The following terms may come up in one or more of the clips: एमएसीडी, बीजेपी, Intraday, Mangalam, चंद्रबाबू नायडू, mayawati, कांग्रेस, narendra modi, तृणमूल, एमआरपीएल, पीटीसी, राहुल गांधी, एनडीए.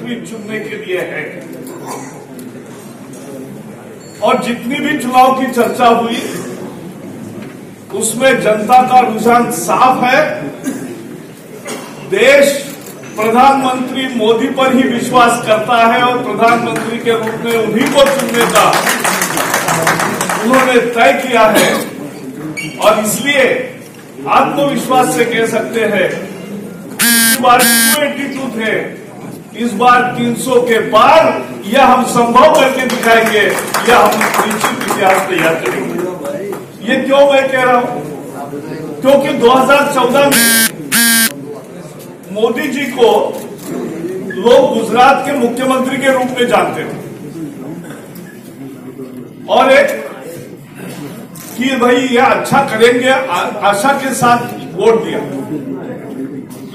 पृथ्वी चुनने के लिए है। और जितनी भी चुनाव की चर्चा हुई उसमें जनता का रुझान साफ है, देश प्रधानमंत्री मोदी पर ही विश्वास करता है और प्रधानमंत्री के रूप में उन्हीं को चुनने का उन्होंने तय किया है। और इसलिए आत्मविश्वास से कह सकते हैं, इस बार 282 थे, इस बार 300 के पार यह हम संभव करके दिखाएंगे, यह हम निश्चित इतिहास तैयार करेंगे। ये क्यों मैं कह रहा हूं? क्योंकि 2014 में मोदी जी को लोग गुजरात के मुख्यमंत्री के रूप में जानते थे और एक कि भाई ये अच्छा करेंगे आशा के साथ वोट दिया।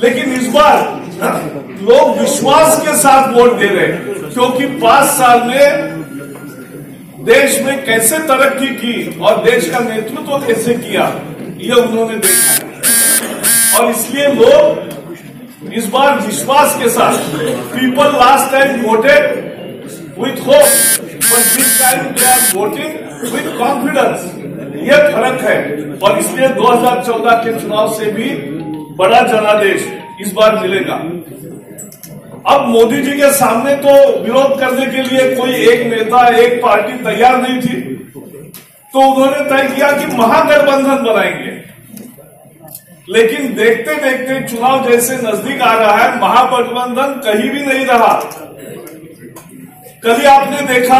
लेकिन इस बार लोग विश्वास के साथ वोट दे रहे हैं, क्योंकि 5 साल में देश में कैसे तरक्की की और देश का नेतृत्व कैसे किया ये उन्होंने देखा। और इसलिए लोग इस बार विश्वास के साथ, people last time voted with hope but this time they are voting with confidence, ये फर्क है। और इसलिए 2014 के चुनाव से भी बड़ा जनादेश इस बार मिलेगा। अब मोदी जी के सामने तो विरोध करने के लिए कोई एक नेता एक पार्टी तैयार नहीं थी, तो उन्होंने तय किया कि महागठबंधन बनाएंगे। लेकिन देखते देखते चुनाव जैसे नजदीक आ रहा है, महागठबंधन कहीं भी नहीं रहा। कभी आपने देखा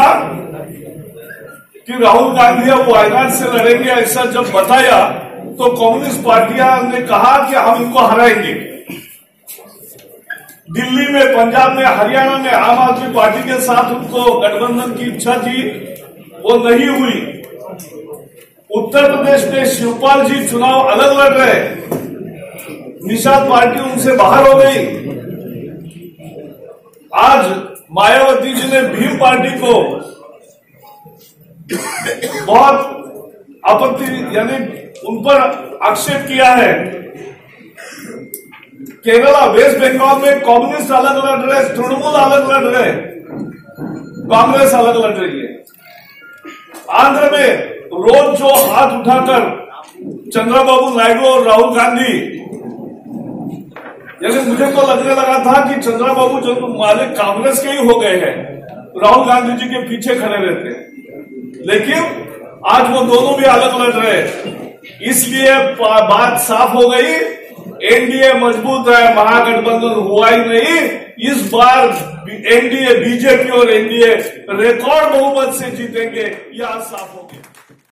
कि राहुल गांधी अब वायनाड से लड़ेंगे ऐसा जब बताया तो कम्युनिस्ट पार्टियां ने कहा कि हम इनको हराएंगे। दिल्ली में, पंजाब में, हरियाणा में आम आदमी पार्टी के साथ उनको गठबंधन की इच्छा थी, वो नहीं हुई। उत्तर प्रदेश में शिवपाल जी चुनाव अलग लड़ रहे, निषाद पार्टी उनसे बाहर हो गई। आज मायावती जी ने भीम पार्टी को बहुत आपत्ति, यानी उन पर आक्षेप किया है। केरला, वेस्ट बंगाल में कम्युनिस्ट अलग लड़ रहे, तृणमूल अलग लड़ रहे, कांग्रेस अलग लड़ रही है। आंध्र में रोज जो हाथ उठाकर चंद्रबाबू नायडू और राहुल गांधी, यानी मुझे तो लगने लगा था कि चंद्रबाबू जो मालिक कांग्रेस के ही हो गए हैं, राहुल गांधी जी के पीछे खड़े रहते हैं, लेकिन आज वो दोनों भी अलग लड़ रहे। इसलिए बात साफ हो गई, एनडीए मजबूत है, महागठबंधन हुआ ही नहीं। इस बार एनडीए बीजेपी और एनडीए रिकॉर्ड बहुमत से जीतेंगे, यह साफ हो गया।